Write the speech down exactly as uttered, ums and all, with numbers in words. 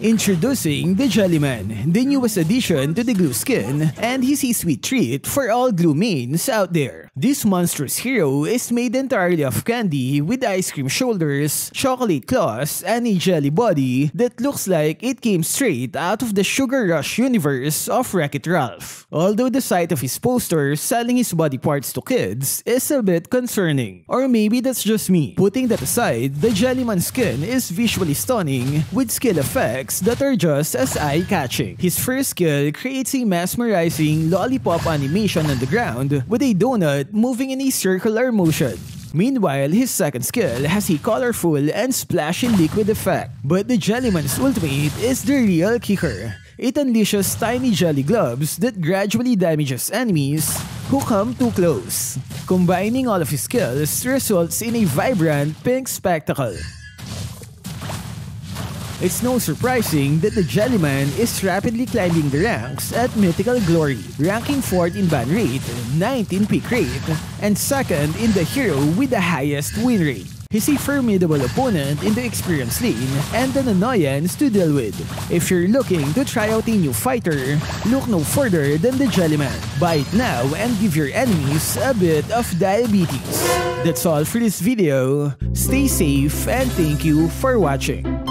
Introducing the Jellyman, the newest addition to the Gloo skin, and he's a sweet treat for all Gloo mains out there. This monstrous hero is made entirely of candy with ice cream shoulders, chocolate claws, and a jelly body that looks like it came straight out of the Sugar Rush universe of Wreck-It Ralph. Although the sight of his poster selling his body parts to kids is a bit concerning. Or maybe that's just me. Putting that aside, the Jellyman skin is visually stunning with skill effects that are just as eye-catching. His first skill creates a mesmerizing lollipop animation on the ground with a donut moving in a circular motion. Meanwhile, his second skill has a colorful and splashy liquid effect. But the Jellyman's ultimate is the real kicker. It unleashes tiny jelly globs that gradually damages enemies who come too close. Combining all of his skills results in a vibrant pink spectacle. It's no surprising that the Jellyman is rapidly climbing the ranks at mythical glory, ranking fourth in ban rate, ninth in peak rate, and second in the hero with the highest win rate. He's a formidable opponent in the experience lane and an annoyance to deal with. If you're looking to try out a new fighter, look no further than the Jellyman. Buy it now and give your enemies a bit of diabetes. That's all for this video. Stay safe and thank you for watching.